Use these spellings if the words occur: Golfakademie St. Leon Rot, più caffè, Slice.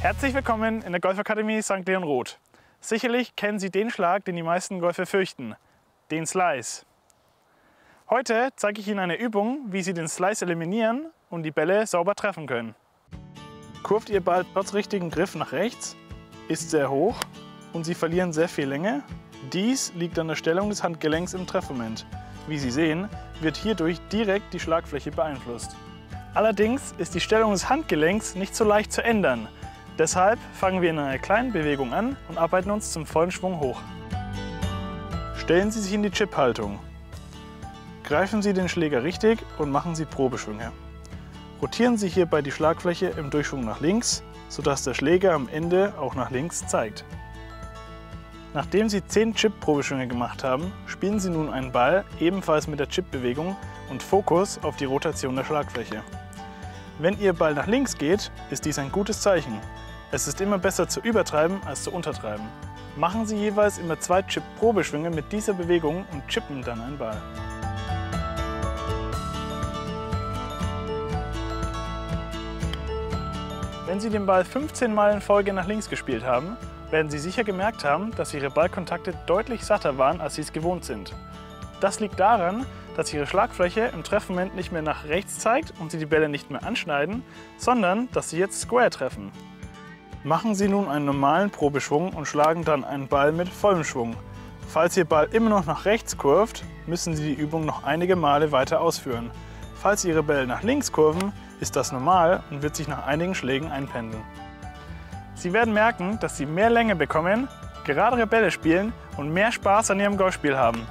Herzlich willkommen in der Golfakademie St. Leon Rot. Sicherlich kennen Sie den Schlag, den die meisten Golfer fürchten, den Slice. Heute zeige ich Ihnen eine Übung, wie Sie den Slice eliminieren und die Bälle sauber treffen können. Kurvt Ihr Ball trotz richtigen Griff nach rechts, ist sehr hoch und Sie verlieren sehr viel Länge. Dies liegt an der Stellung des Handgelenks im Treffmoment. Wie Sie sehen, wird hierdurch direkt die Schlagfläche beeinflusst. Allerdings ist die Stellung des Handgelenks nicht so leicht zu ändern. Deshalb fangen wir in einer kleinen Bewegung an und arbeiten uns zum vollen Schwung hoch. Stellen Sie sich in die Chip-Haltung. Greifen Sie den Schläger richtig und machen Sie Probeschwünge. Rotieren Sie hierbei die Schlagfläche im Durchschwung nach links, sodass der Schläger am Ende auch nach links zeigt. Nachdem Sie 10 Chip-Probeschwünge gemacht haben, spielen Sie nun einen Ball, ebenfalls mit der Chip-Bewegung und Fokus auf die Rotation der Schlagfläche. Wenn Ihr Ball nach links geht, ist dies ein gutes Zeichen. Es ist immer besser zu übertreiben als zu untertreiben. Machen Sie jeweils immer 2 Chip-Probeschwünge mit dieser Bewegung und chippen dann einen Ball. Wenn Sie den Ball 15 Mal in Folge nach links gespielt haben, werden Sie sicher gemerkt haben, dass Ihre Ballkontakte deutlich satter waren, als Sie es gewohnt sind. Das liegt daran, dass Ihre Schlagfläche im Treffmoment nicht mehr nach rechts zeigt und Sie die Bälle nicht mehr anschneiden, sondern dass Sie jetzt Square treffen. Machen Sie nun einen normalen Probeschwung und schlagen dann einen Ball mit vollem Schwung. Falls Ihr Ball immer noch nach rechts kurvt, müssen Sie die Übung noch einige Male weiter ausführen. Falls Ihre Bälle nach links kurven, ist das normal und wird sich nach einigen Schlägen einpendeln. Sie werden merken, dass Sie mehr Länge bekommen, geradere Bälle spielen und mehr Spaß an Ihrem Golfspiel haben.